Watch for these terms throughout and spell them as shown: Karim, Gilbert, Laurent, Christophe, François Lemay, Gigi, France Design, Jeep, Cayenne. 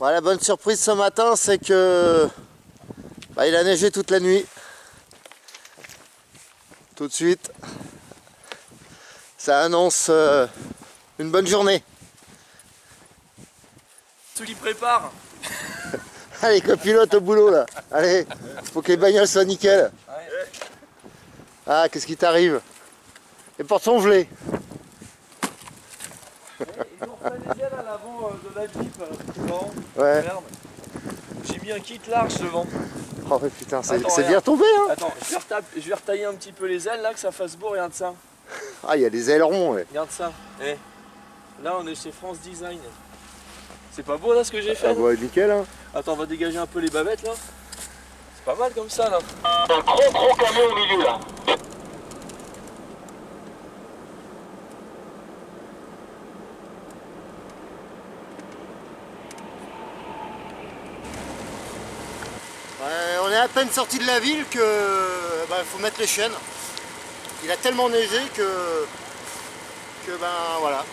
Bon, la bonne surprise ce matin, c'est que il a neigé toute la nuit. Tout de suite, ça annonce une bonne journée. Tu l'y prépares. Allez, copilote au boulot là. Allez, faut que les bagnoles soient nickel. Ah, qu'est-ce qui t'arrive? Les portes sont gelées. Ils ont fait des ailes à l'avant de la Jeep. Ouais. Merde. J'ai mis un kit large devant. Oh putain, c'est bien tombé hein. Attends, je vais retailler un petit peu les ailes là, que ça fasse beau, regarde ça. Ah, il y a des ailerons, ouais. Regarde ça. Eh. Là, on est chez France Design. C'est pas beau là ce que j'ai fait? Ah bah nickel hein. Attends, on va dégager un peu les bavettes là. C'est pas mal comme ça là. Un gros camion au milieu là. On est à peine sorti de la ville que faut mettre les chaînes. Il a tellement neigé que voilà.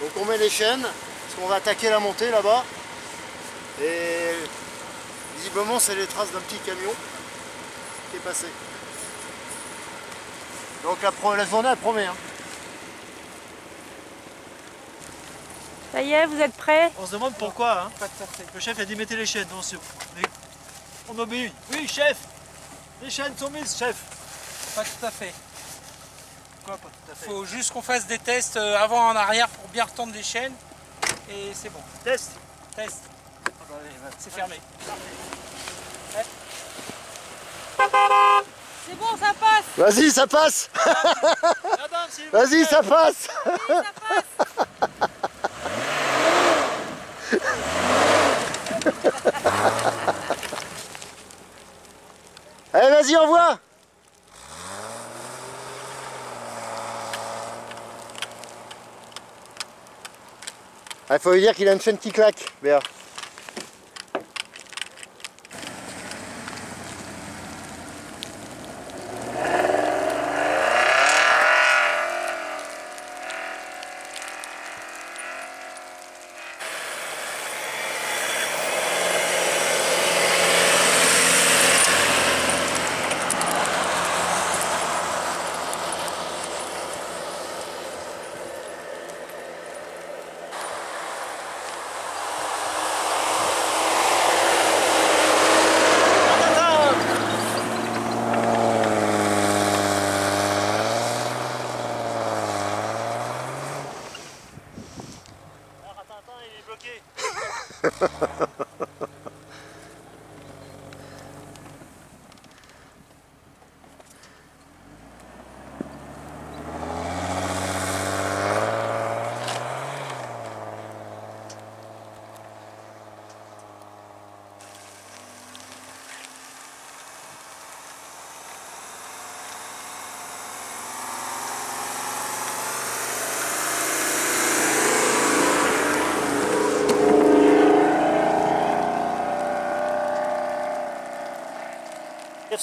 Donc on met les chaînes parce qu'on va attaquer la montée là-bas. Et visiblement c'est les traces d'un petit camion qui est passé. Donc la journée elle promet. Hein. Ça y est, vous êtes prêts? On se demande pourquoi. Hein. Le chef a dit mettez les chaînes, non, on obéit. Oui, chef. Les chaînes sont mises, chef. Pas tout à fait. Pourquoi pas tout à fait? Il faut juste qu'on fasse des tests avant en arrière pour bien retendre les chaînes. Et c'est bon. Test. Test. C'est fermé. C'est bon, ça passe. Vas-y, ça passe. Vas-y, ça passe. Allez, vas-y, envoie. Il faut lui dire qu'il a une chaîne qui claque, Béa.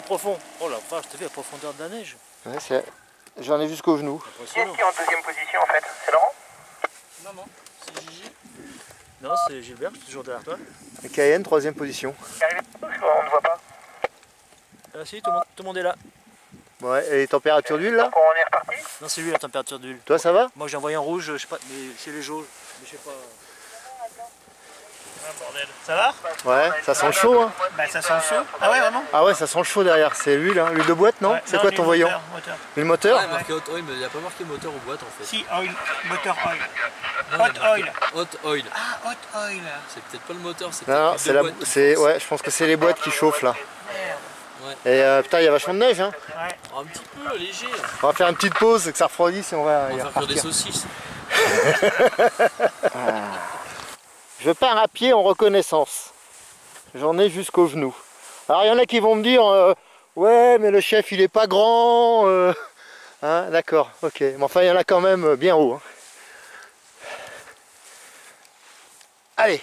Profond. Oh la vache, t'as vu la profondeur de la neige? Ouais, j'en ai jusqu'aux genoux. Qui est en deuxième position en fait? C'est Laurent? Non, non, c'est Gigi. Non, c'est Gilbert, toujours derrière toi. Et Cayenne, troisième position. On ne voit pas. Ah si, tout le monde est là. Ouais, et les températures d'huile là? On est reparti? Non, c'est lui la température d'huile. Toi ça va? Moi j'ai envoyé en rouge, je sais pas, mais c'est les jauges. Mais je sais pas. Ça va? Ouais, ça sent chaud hein. Bah ça sent chaud. Ah ouais vraiment? Ah ouais ça sent chaud derrière, c'est l'huile hein. L'huile de boîte non? Ouais. C'est quoi ton voyant? L'huile moteur? Ouais, ouais. Il n'y a pas marqué moteur ou boîte en fait. Si, oil, moteur oil. Non, hot oil. Hot oil. Ah hot oil. C'est peut-être pas le moteur, c'est peut-être la c'est. Ouais, je pense que c'est les boîtes qui chauffent là. Merde. Ouais. Et putain il y a vachement de neige hein. Ouais. Un petit peu léger. On va faire une petite pause que ça refroidisse et on va faire des saucisses. Je pars à pied en reconnaissance. J'en ai jusqu'aux genoux. Alors il y en a qui vont me dire ouais mais le chef il est pas grand. Hein, d'accord, ok. Mais enfin il y en a quand même bien haut. Hein. Allez.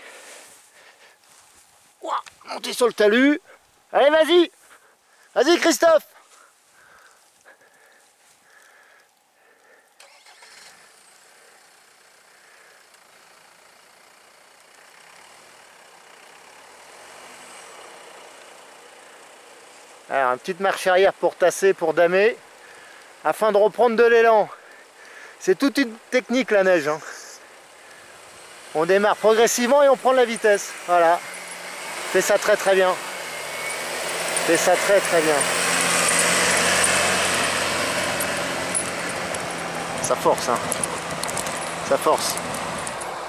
Ouah, montez sur le talus. Allez vas-y. Vas-y Christophe. Alors, une petite marche arrière pour tasser, pour damer, afin de reprendre de l'élan. C'est toute une technique la neige, hein. On démarre progressivement et on prend de la vitesse. Voilà. Fais ça très très bien. Fais ça très très bien. Ça force, hein. Ça force.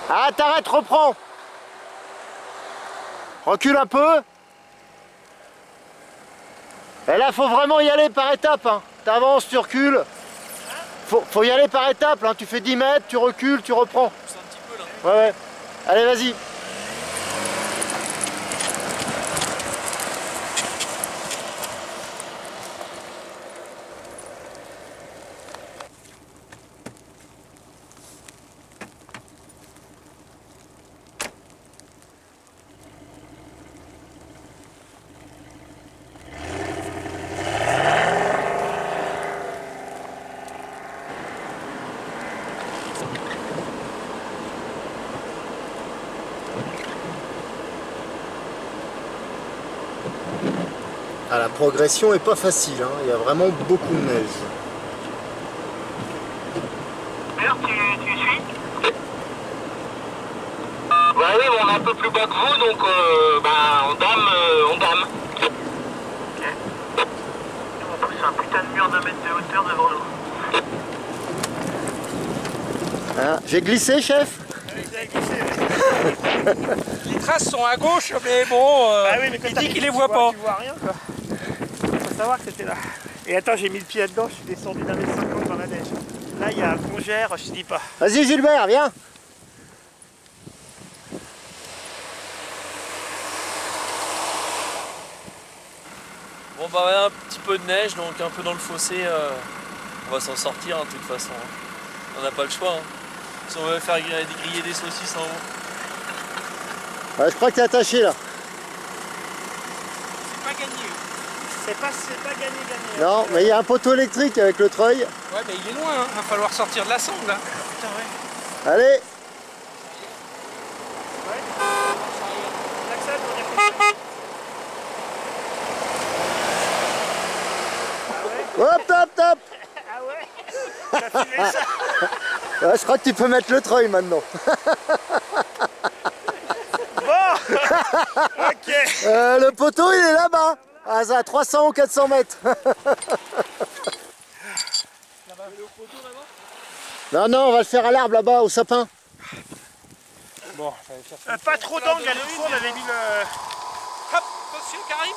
Ah, t'arrêtes, reprends. Recule un peu. Et là, faut vraiment y aller par étapes, hein. T'avances, tu recules. Faut y aller par étapes, hein. Tu fais 10 mètres, tu recules, tu reprends. Ouais, ouais. Allez, vas-y. Ah, la progression est pas facile, hein. Il y a vraiment beaucoup de neige. Alors tu suis? Bah oui, on est un peu plus bas que vous, donc bah, on dame. Okay. On pousse un putain de mur de 1 mètre de hauteur devant nous. Ah, j'ai glissé, chef? Les traces sont à gauche, mais bon, bah oui, mais il dit qu'il les voit pas. Tu vois rien, quoi. Faut savoir que c'était là. Et attends, j'ai mis le pied là-dedans, je suis descendu d'un mètre 50 dans la neige. Là, il y a un congère, je te dis pas. Vas-y, Gilbert, viens. Bon, bah, ouais, un petit peu de neige, donc un peu dans le fossé. On va s'en sortir, hein, de toute façon. On n'a pas le choix, hein. Si on veut faire griller des saucisses en haut. Ouais, je crois que t'es attaché là. C'est pas gagné. C'est pas gagné. Non, mais il y a un poteau électrique avec le treuil. Ouais, mais il est loin, hein. Il va falloir sortir de la sangle là. Putain, ouais. Allez. Ouais. L'accès, on est... Ah ouais. Hop, top, top. Ah ouais. T'as filmé ça? Ouais, je crois que tu peux mettre le treuil maintenant. Bon. Ok. Le poteau il est là-bas, à 300 ou 400 mètres. Là-bas, le poteau là-bas? Non, non, on va le faire à l'arbre là-bas, au sapin. Bon, ça va faire ça. Pas trop d'angle à l'une, on avait mis le... Hop, monsieur Karim.